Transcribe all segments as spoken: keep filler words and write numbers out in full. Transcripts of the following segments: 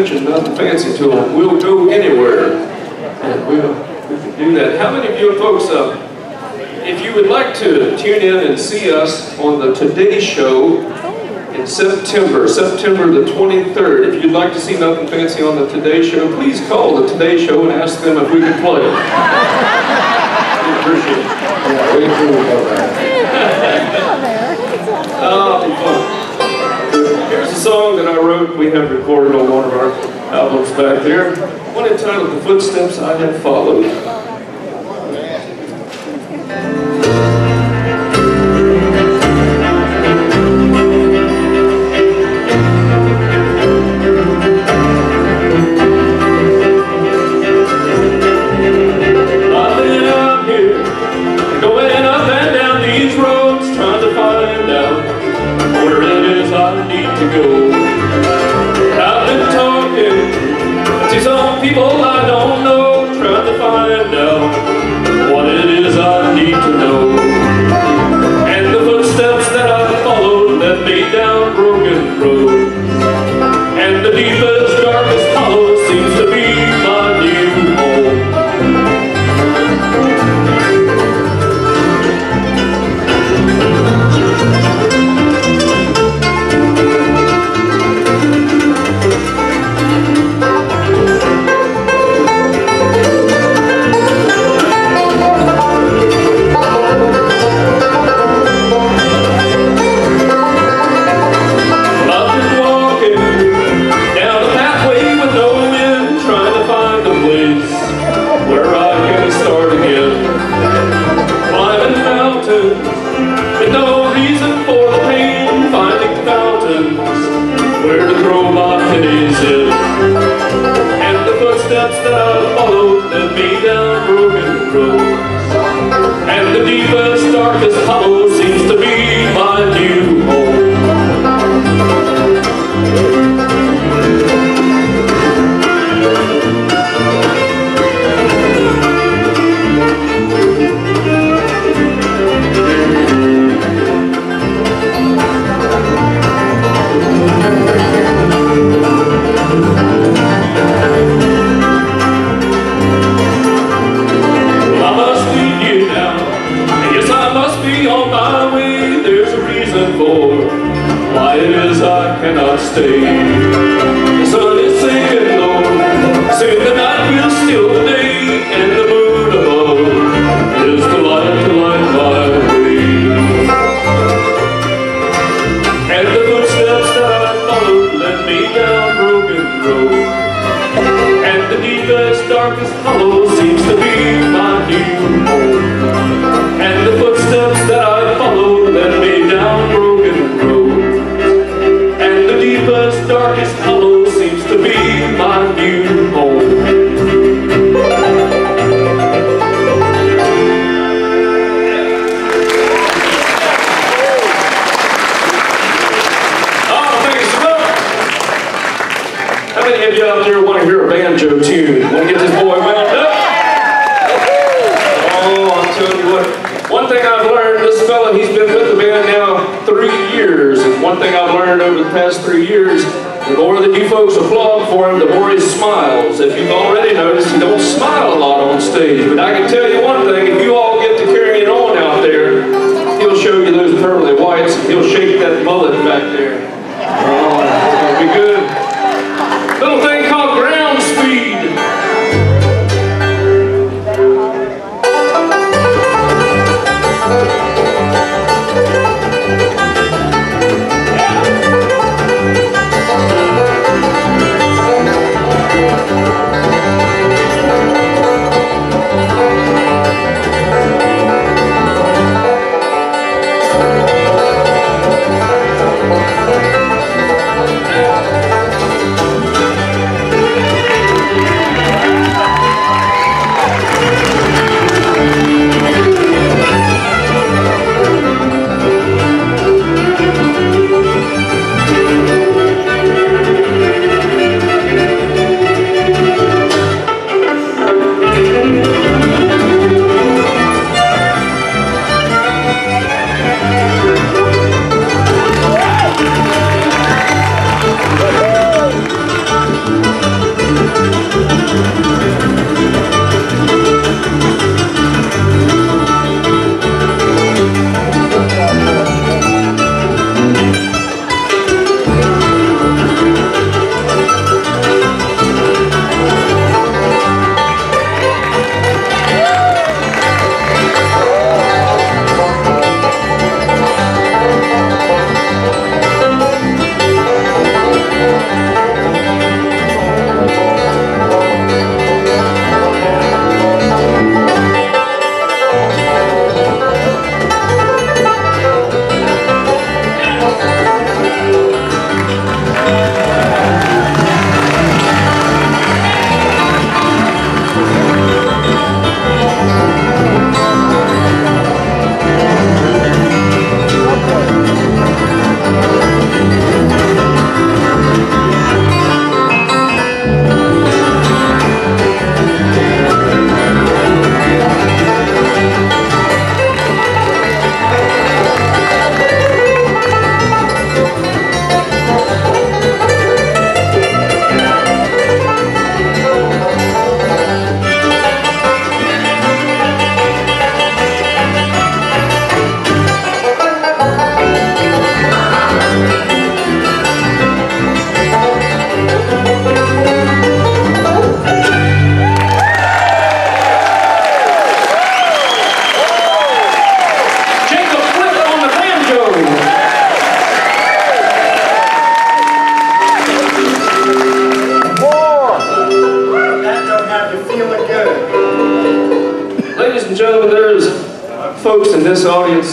mentioned Nothin' Fancy to them. We'll go anywhere. And we'll, we can do that. How many of you folks, uh, if you would like to tune in and see us on the Today Show in September, September the twenty-third, if you'd like to see Nothin' Fancy on the Today Show, please call the Today Show and ask them if we can play it. We appreciate it. Yeah, we appreciate it. Uh, Here's a song that I wrote. We have recorded on one of our albums back there. One entitled "The Footsteps I Have Followed."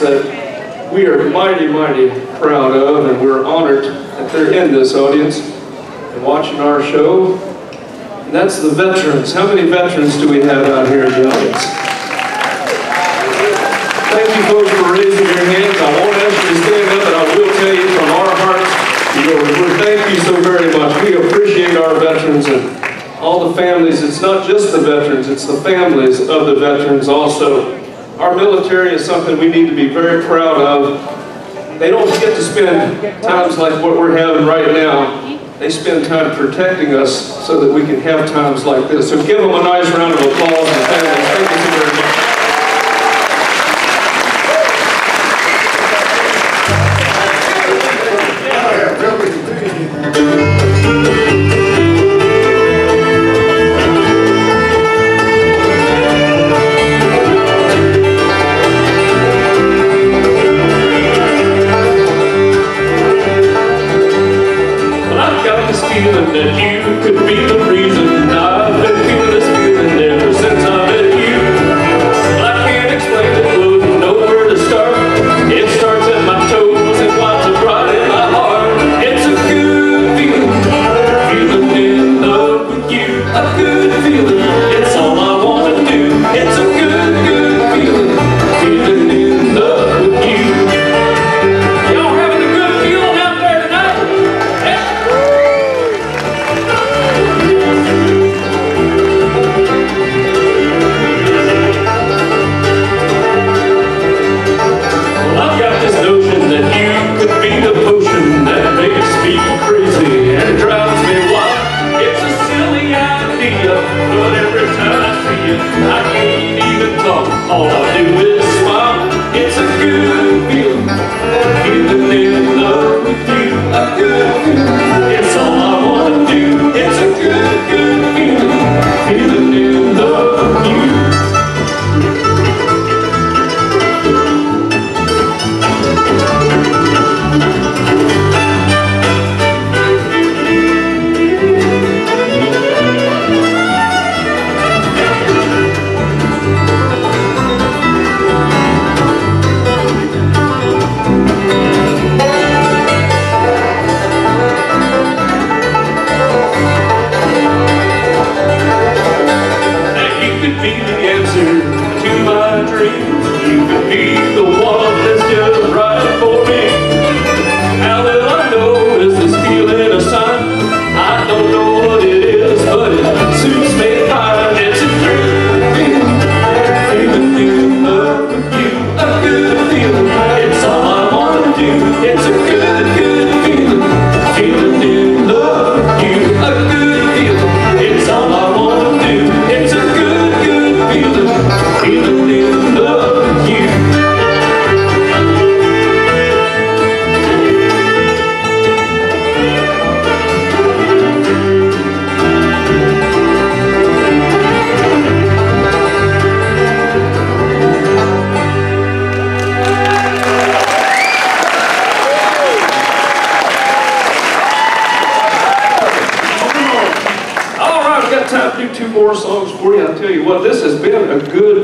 That we are mighty, mighty proud of, and we're honored that they're in this audience and watching our show. And that's the veterans. How many veterans do we have out here in the audience? Thank you folks for raising your hands. I won't ask you to stand up, but I will tell you from our hearts, you know, thank you so very much. We appreciate our veterans and all the families. It's not just the veterans, it's the families of the veterans also. Our military is something we need to be very proud of. They don't get to spend times like what we're having right now. They spend time protecting us so that we can have times like this. So give them a nice round of applause and thank you so very much. That you could be the reason I've been feeling this feeling ever since I met you. two more songs for you. I'll tell you what, this has been a good